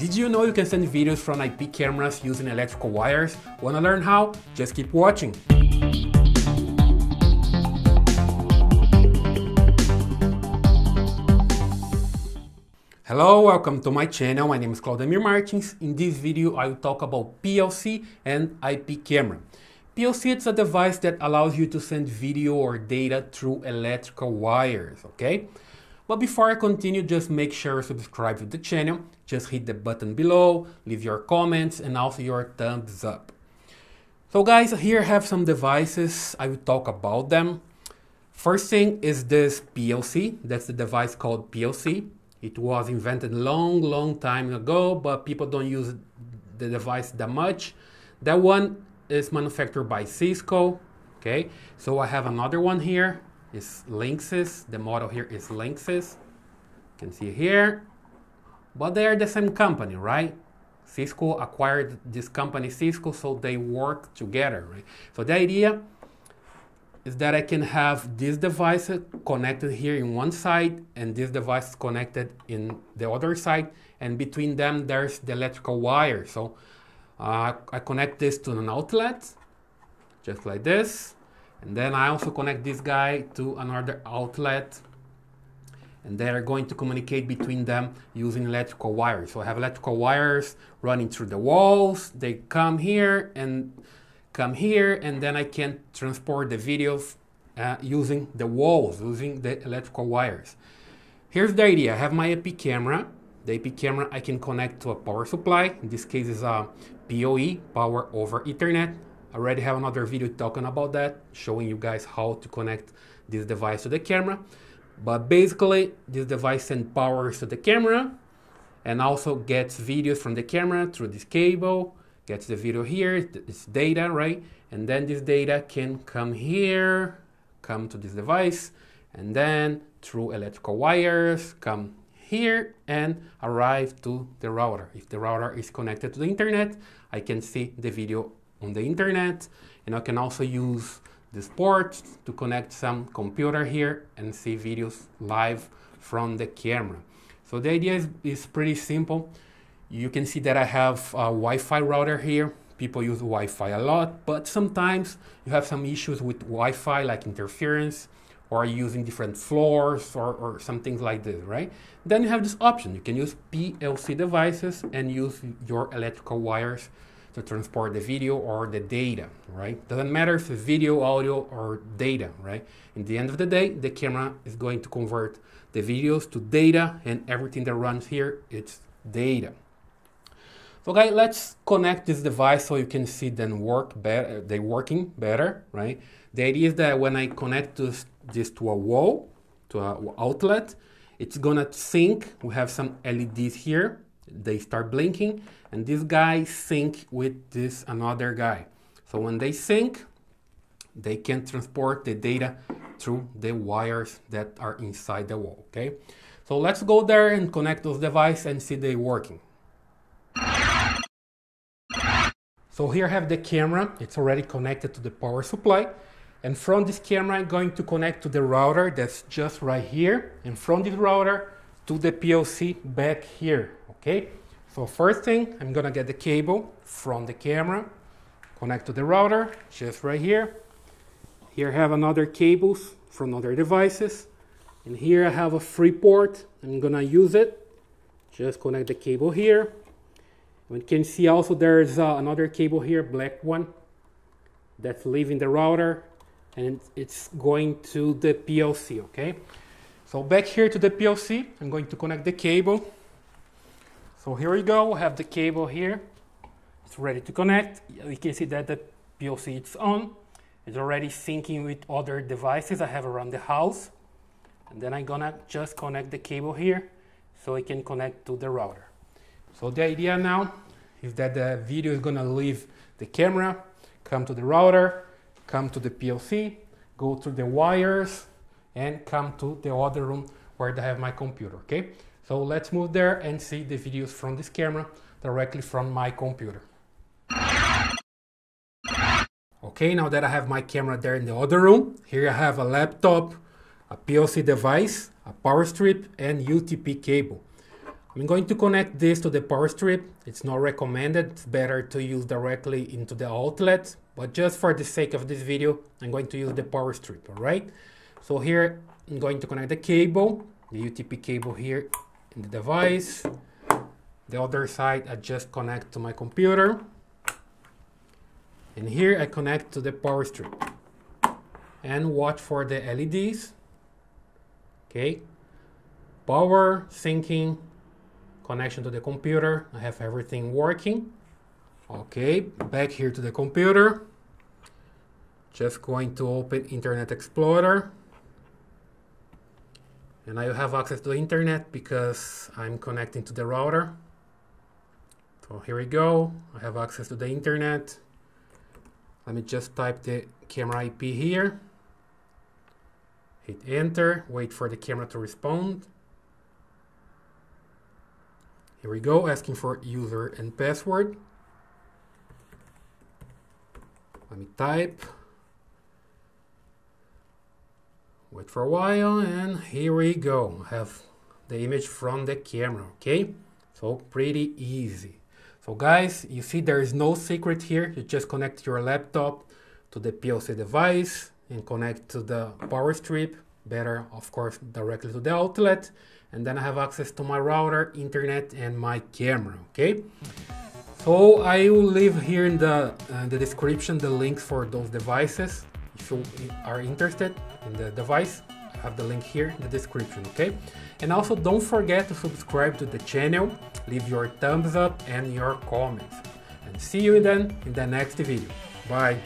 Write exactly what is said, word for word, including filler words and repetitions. Did you know you can send videos from I P cameras using electrical wires? Wanna learn how? Just keep watching. Hello, welcome to my channel. My name is Claudemir Martins. In this video, I will talk about P L C and I P camera. P L C is a device that allows you to send video or data through electrical wires, okay? But before I continue, just make sure you subscribe to the channel. Just hit the button below, leave your comments and also your thumbs up. So guys, here I have some devices. I will talk about them. First thing is this P L C. That's the device called P L C. It was invented long, long time ago, but people don't use the device that much. That one is manufactured by Cisco, okay? So I have another one here. Is Linksys. The model here is Linksys. You can see here, but they are the same company, right? Cisco acquired this company Cisco, so they work together, right? So the idea is that I can have this device connected here in one side and this device connected in the other side, and between them there's the electrical wire. So uh, I connect this to an outlet just like this. And then I also connect this guy to another outlet, and they are going to communicate between them using electrical wires. So I have electrical wires running through the walls. They come here and come here, and then I can transport the videos uh, using the walls, using the electrical wires. Here's the idea. I have my I P camera. The I P camera I can connect to a power supply. In this case is a P O E, power over Ethernet. I already have another video talking about that, showing you guys how to connect this device to the camera. But basically, this device sends power to the camera and also gets videos from the camera through this cable, gets the video here, it's data, right? And then this data can come here, come to this device, and then through electrical wires, come here and arrive to the router. If the router is connected to the internet, I can see the video on the internet, and I can also use this port to connect some computer here and see videos live from the camera. So the idea is, is pretty simple. You can see that I have a Wi-Fi router here. People use Wi-Fi a lot, but sometimes you have some issues with Wi-Fi, like interference or using different floors or, or some things like this, right? Then you have this option. You can use P L C devices and use your electrical wires to transport the video or the data, right? Doesn't matter if it's video, audio, or data, right? In the end of the day, the camera is going to convert the videos to data, and everything that runs here, it's data. So guys, let's connect this device so you can see them work better, they working better, right? The idea is that when I connect this, this to a wall, to an outlet, it's gonna sync. We have some L E Ds here. They start blinking, and this guy sync with this another guy. So when they sync, they can transport the data through the wires that are inside the wall, okay? So let's go there and connect those devices and see they working. So here I have the camera. It's already connected to the power supply. And from this camera, I'm going to connect to the router that's just right here. And from this router to the P L C back here. Okay, so first thing, I'm gonna get the cable from the camera, connect to the router, just right here. Here I have another cables from other devices, and here I have a free port. I'm gonna use it. Just connect the cable here. We can see also there's uh, another cable here, black one, that's leaving the router, and it's going to the P L C, okay? So back here to the P L C, I'm going to connect the cable. So here we go, we have the cable here. It's ready to connect. You can see that the P L C is on. It's already syncing with other devices I have around the house. And then I'm gonna just connect the cable here so it can connect to the router. So the idea now is that the video is gonna leave the camera, come to the router, come to the P L C, go through the wires, and come to the other room where I have my computer, okay? So let's move there and see the videos from this camera directly from my computer. Okay, now that I have my camera there in the other room, here I have a laptop, a P L C device, a power strip, and U T P cable. I'm going to connect this to the power strip. It's not recommended, it's better to use directly into the outlet, but just for the sake of this video, I'm going to use the power strip, all right? So here, I'm going to connect the cable, the U T P cable here in the device. The other side, I just connect to my computer. And here I connect to the power strip. And watch for the L E Ds. Okay, power, syncing, connection to the computer. I have everything working. Okay, back here to the computer. Just going to open Internet Explorer. And I have access to the internet because I'm connecting to the router. So here we go. I have access to the internet. Let me just type the camera I P here. Hit enter, wait for the camera to respond. Here we go, asking for user and password. Let me type. Wait for a while, and here we go. I have the image from the camera, okay? So pretty easy. So guys, you see there is no secret here. You just connect your laptop to the P L C device and connect to the power strip, better of course directly to the outlet. And then I have access to my router, internet, and my camera, okay? So I will leave here in the, uh, the description the links for those devices. If you are interested in the device, I have the link here in the description, okay? And also don't forget to subscribe to the channel, leave your thumbs up and your comments. And see you then in the next video. Bye!